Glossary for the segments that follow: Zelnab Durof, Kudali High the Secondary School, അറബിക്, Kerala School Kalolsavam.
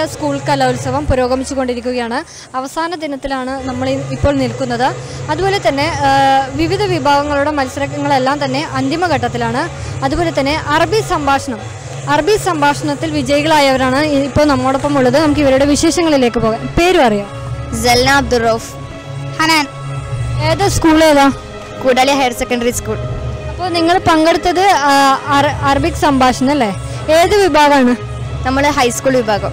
Kerala School Kalolsavam പുരോഗമിച്ചുകൊണ്ടിരിക്കുകയാണ് അവസാന ദിനത്തിലാണ് നമ്മൾ ഇപ്പോൾ നിൽക്കുന്നത് അതുപോലെ തന്നെ വിവിധ വിഭാഗങ്ങളുടെ മത്സരങ്ങളെല്ലാം തന്നെ അന്തിമ ഘട്ടത്തിലാണ് അതുപോലെ തന്നെ അറബി സംഭാഷണത്തിൽ വിജയികളായവരാണ് ഇപ്പോൾ നമ്മോടൊപ്പം ഉള്ളത് നമുക്ക് ഇവരുടെ വിശേഷങ്ങളിലേക്ക് പോകാം പേര് അറിയോ Zelnab Durof ഹനാൻ ഏത് സ്കൂൾ ഏതാ Kudali High the Secondary School അപ്പോൾ നിങ്ങൾ പങ്കെടുത്തത് അറബി സംഭാഷണം അല്ലേ ഏത് വിഭാഗമാണ് നമ്മൾ ഹൈസ്കൂൾ വിഭാഗം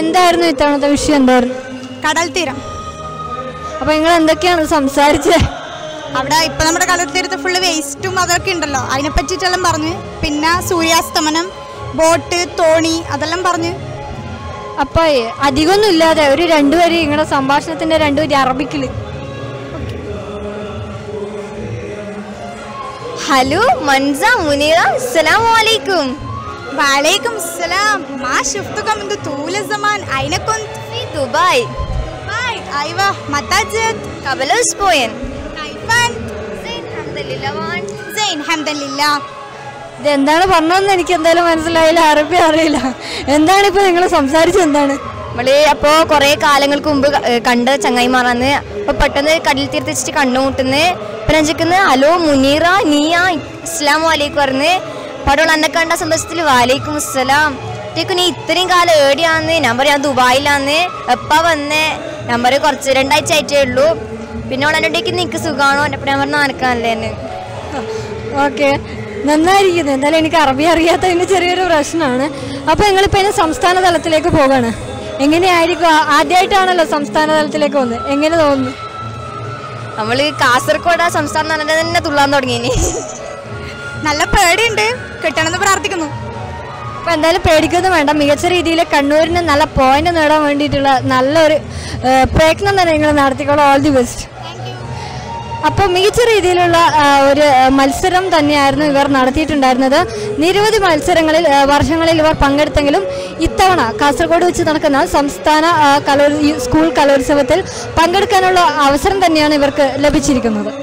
എന്തായിരുന്നു ഇത്തവണത്തെ വിഷയം എന്തായിരുന്നു കടൽ തീരം അപ്പോൾ നിങ്ങൾ എന്തൊക്കെയാണ് സംസാരിച്ചത് അവിടെ ഇപ്പോൾ നമ്മുടെ കടൽ തീരത്ത് ഫുള്ള് വേസ്റ്റും അതൊക്കെ ഉണ്ടല്ലോ അതിനെപ്പറ്റിയിട്ടെല്ലാം പറഞ്ഞ് പിന്നെ സൂര്യാസ് തമനം ബോട്ട് തോണി അതെല്ലാം പറഞ്ഞ് അപ്പോൾ അധികമൊന്നും ഇല്ലാതെ ഒരു രണ്ടുപേര് നിങ്ങളുടെ സംഭാഷണത്തിൻ്റെ രണ്ടുപേര് അറബിക്കിൽ ഹലോ മൻസ മുനീറ അസ്സലാമു അലൈക്കും وعليكم السلام ما شفتكم منذ طول الزمان أين كنت في دبي أيوة متى جئت كابلوس بوينت كيف أنت زين الحمد لله وأنت زين الحمد لله എന്താണ് പറഞ്ഞതെന്ന് എനിക്ക് എന്തായാലും മനസ്സിലായില്ല അറബി അറിയില്ല എന്താണ് ഇപ്പോൾ നിങ്ങൾ സംസാരിച്ചത് എന്താണ് നമ്മൾ അപ്പോൾ കുറേ കാലങ്ങൾക്ക് മുമ്പ് കണ്ട ചങ്ങായിമാറാണ് അപ്പോൾ പെട്ടെന്ന് കടൽ തീരത്ത് വെച്ചിട്ട് കണ്ണുമുട്ടുന്നത് ഇപ്പം രഞ്ജിക്കുന്ന ഹലോ മുനീറ നീയ അസ്സലാമു അലൈക്കും പറഞ്ഞ് പടോൾ എന്നെ കണ്ട സന്തോഷത്തിൽ വാലൈക്കും അസ്സലാം ടേക്കു നീ ഇത്രയും കാലം ഏടിയാന്ന് ഞാൻ പറയാം ദുബായിലാന്ന് എപ്പോൾ വന്നേ ഞാൻ പറയും കുറച്ച് രണ്ടാഴ്ച ആയിട്ടേ ഉള്ളൂ പിന്നെ അവൾ എന്നോടേക്ക് നിനക്ക് സുഖമാണോ എന്നെ ഞാൻ പറഞ്ഞാൽ നടക്കാനല്ലേ എന്നെ ഓക്കെ നന്നായിരിക്കുന്നു എന്തായാലും എനിക്ക് അറബി അറിയാത്തതിൻ്റെ ചെറിയൊരു പ്രശ്നമാണ് അപ്പോൾ നിങ്ങളിപ്പോൾ ഇനി സംസ്ഥാന തലത്തിലേക്ക് പോവുകയാണ് എങ്ങനെയായിരിക്കും ആദ്യമായിട്ടാണല്ലോ സംസ്ഥാന തലത്തിലേക്ക് പോകുന്നത് എങ്ങനെ തോന്നുന്നു നമ്മൾ കാസർഗോഡ് സംസ്ഥാന തലത്തിൽ തന്നെ തുള്ളാൻ തുടങ്ങി ഇനി നല്ല പേടിയുണ്ട് കിട്ടണമെന്ന് പ്രാർത്ഥിക്കുന്നു അപ്പോൾ എന്തായാലും പേടിക്കൊന്നും വേണ്ട മികച്ച രീതിയിൽ കണ്ണൂരിന് നല്ല പോയിന്റ് നേടാൻ വേണ്ടിയിട്ടുള്ള നല്ലൊരു പ്രയത്നം തന്നെ നിങ്ങൾ നടത്തിക്കോളൂ ഓൾ ദി ബെസ്റ്റ് അപ്പോൾ മികച്ച രീതിയിലുള്ള ഒരു മത്സരം തന്നെയായിരുന്നു ഇവർ നടത്തിയിട്ടുണ്ടായിരുന്നത് നിരവധി മത്സരങ്ങളിൽ വർഷങ്ങളിൽ ഇവർ പങ്കെടുത്തെങ്കിലും ഇത്തവണ കാസർഗോഡ് വെച്ച് നടക്കുന്ന സംസ്ഥാന സ്കൂൾ കലോത്സവത്തിൽ പങ്കെടുക്കാനുള്ള അവസരം തന്നെയാണ് ഇവർക്ക് ലഭിച്ചിരിക്കുന്നത്